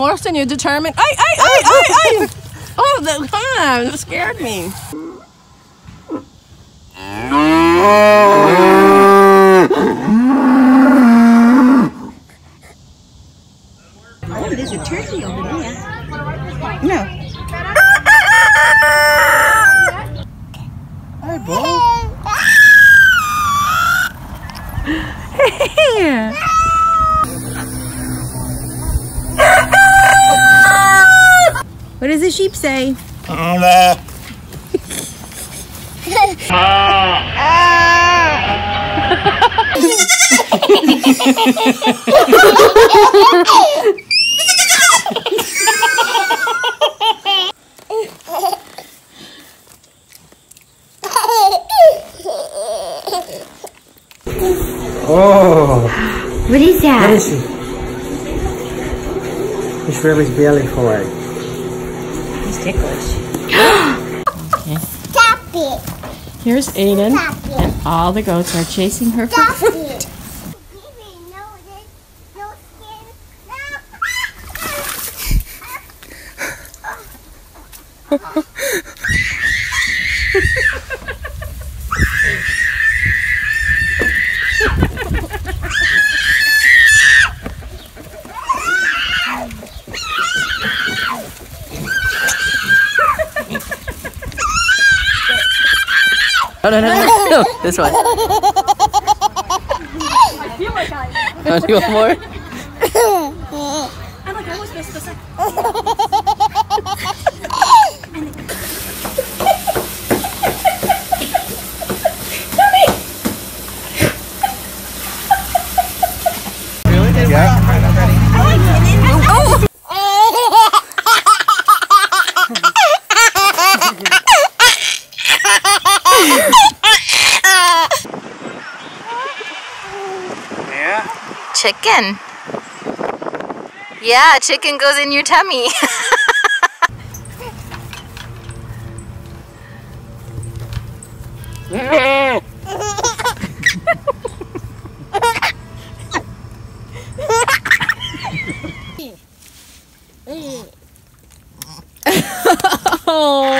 Forced and you determined. Ay! Oh, come on, it scared me. Oh, there's a turkey over there. No. Hey, Bo. What does the sheep say? Oh. What is that? What is it? It's for his belly for it. Ticklish. Okay. Stop it. Here's Aiden, and all the goats are chasing her for fruit. No, this one. I feel like I. Do you want more? I'm like, I almost missed this one. Really? They were all hard already. Oh, chicken. Yeah, chicken goes in your tummy. Oh.